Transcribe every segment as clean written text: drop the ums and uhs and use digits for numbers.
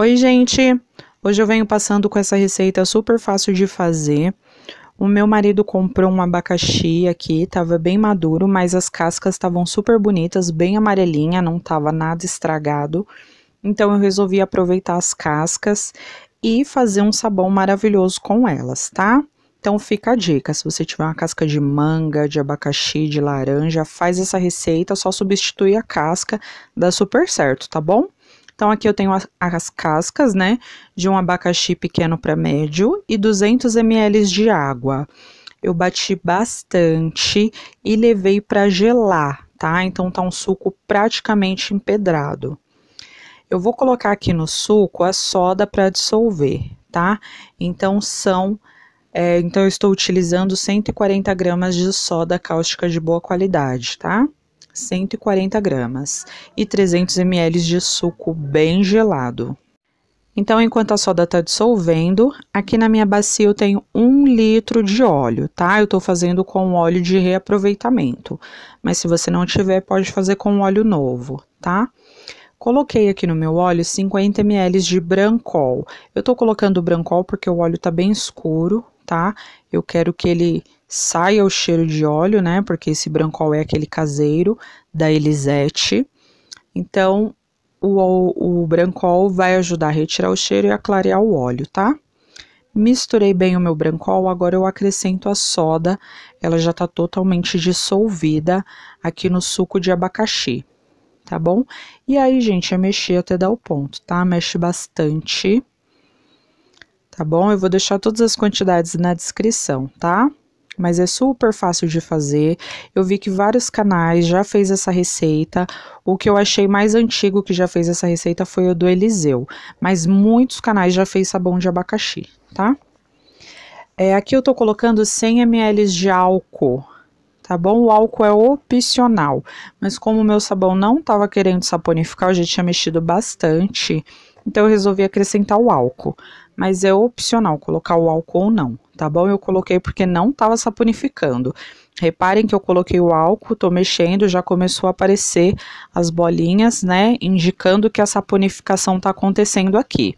Oi, gente! Hoje eu venho passando com essa receita super fácil de fazer. O meu marido comprou um abacaxi aqui, tava bem maduro, mas as cascas estavam super bonitas, bem amarelinha, não tava nada estragado. Então eu resolvi aproveitar as cascas e fazer um sabão maravilhoso com elas, tá? Então fica a dica, se você tiver uma casca de manga, de abacaxi, de laranja, faz essa receita, só substitui a casca, dá super certo, tá bom? Então, aqui eu tenho as cascas, né, de um abacaxi pequeno para médio e 200 ml de água. Eu bati bastante e levei para gelar, tá? Então, tá um suco praticamente empedrado. Eu vou colocar aqui no suco a soda para dissolver, tá? Então, eu estou utilizando 140 gramas de soda cáustica de boa qualidade, tá? 140 gramas e 300 ml de suco bem gelado. Então, enquanto a soda tá dissolvendo, aqui na minha bacia eu tenho 1 litro de óleo, tá? Eu tô fazendo com óleo de reaproveitamento, mas se você não tiver, pode fazer com óleo novo, tá? Coloquei aqui no meu óleo 50 ml de Brancol. Eu tô colocando Brancol porque o óleo tá bem escuro, tá? Eu quero que ele saia o cheiro de óleo, né? Porque esse Brancol é aquele caseiro da Eliseu. Então, o Brancol vai ajudar a retirar o cheiro e a clarear o óleo, tá? Misturei bem o meu Brancol, agora eu acrescento a soda. Ela já tá totalmente dissolvida aqui no suco de abacaxi, tá bom? E aí, gente, é mexer até dar o ponto, tá? Mexe bastante, tá bom? Eu vou deixar todas as quantidades na descrição, tá? Mas é super fácil de fazer. Eu vi que vários canais já fez essa receita. O que eu achei mais antigo que já fez essa receita foi o do Eliseu, mas muitos canais já fez sabão de abacaxi, tá? Aqui eu tô colocando 100 ml de álcool, tá bom? O álcool é opcional, mas como o meu sabão não tava querendo saponificar, eu já tinha mexido bastante, então eu resolvi acrescentar o álcool. Mas é opcional colocar o álcool ou não, tá bom? Eu coloquei porque não tava saponificando. Reparem que eu coloquei o álcool, tô mexendo, já começou a aparecer as bolinhas, né? Indicando que a saponificação tá acontecendo aqui.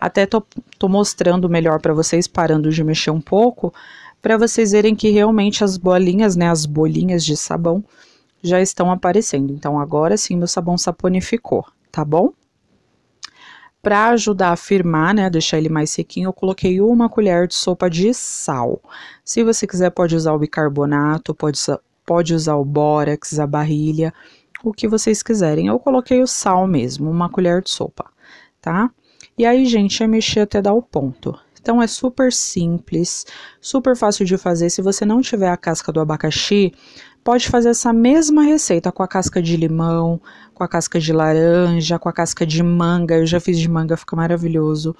Até tô mostrando melhor pra vocês, parando de mexer um pouco, pra vocês verem que realmente as bolinhas, né? As bolinhas de sabão já estão aparecendo. Então, agora sim, meu sabão saponificou, tá bom? Para ajudar a firmar, né, deixar ele mais sequinho, eu coloquei 1 colher de sopa de sal. Se você quiser, pode usar o bicarbonato, pode usar o bórax, a barrilha, o que vocês quiserem. Eu coloquei o sal mesmo, 1 colher de sopa, tá? E aí, gente, é mexer até dar o ponto. Então, é super simples, super fácil de fazer. Se você não tiver a casca do abacaxi, pode fazer essa mesma receita com a casca de limão, com a casca de laranja, com a casca de manga. Eu já fiz de manga, fica maravilhoso.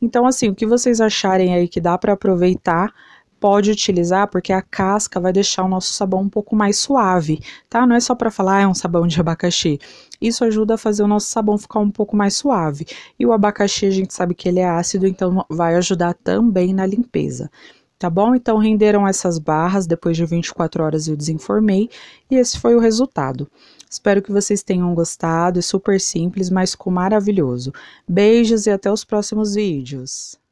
Então, assim, o que vocês acharem aí que dá para aproveitar, pode utilizar, porque a casca vai deixar o nosso sabão um pouco mais suave, tá? Não é só para falar, é um sabão de abacaxi. Isso ajuda a fazer o nosso sabão ficar um pouco mais suave. E o abacaxi, a gente sabe que ele é ácido, então vai ajudar também na limpeza. Tá bom? Então, renderam essas barras, depois de 24 horas eu desenformei, e esse foi o resultado. Espero que vocês tenham gostado, é super simples, mas ficou maravilhoso. Beijos e até os próximos vídeos!